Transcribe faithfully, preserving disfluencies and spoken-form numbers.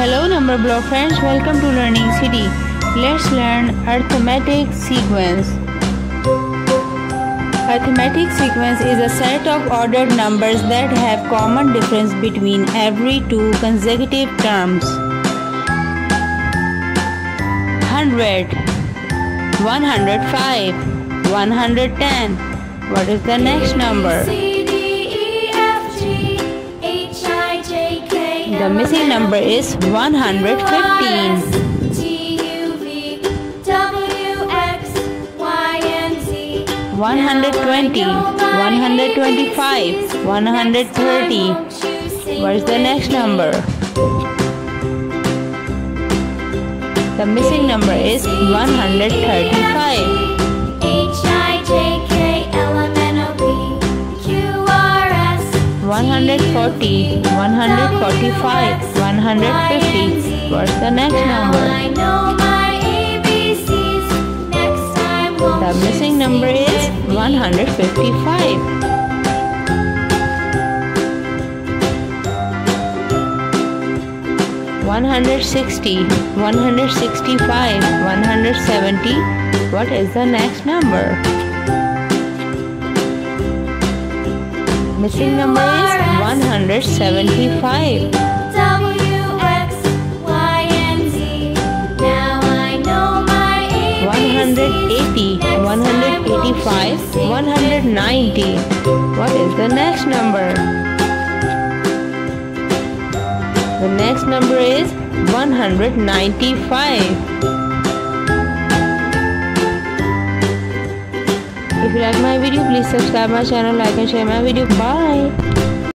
Hello Numberblock friends, welcome to Learning City. Let's learn arithmetic sequence. Arithmetic sequence is a set of ordered numbers that have common difference between every two consecutive terms. one hundred, one hundred five, one hundred ten. What is the next number? The missing number is one hundred fifteen. one hundred twenty, one hundred twenty-five, one hundred thirty. What is the next number? The missing number is one hundred thirty-five. one hundred forty, one hundred forty-five, one hundred fifty. What's the next number? The missing number is one hundred fifty-five. one hundred sixty, one hundred sixty-five, one hundred seventy. What is the next number? Missing number is one hundred seventy-five. one hundred eighty, one hundred eighty-five, one hundred ninety. What is the next number? The next number is one hundred ninety-five. If you like my video, please subscribe my channel, like and share my video. Bye.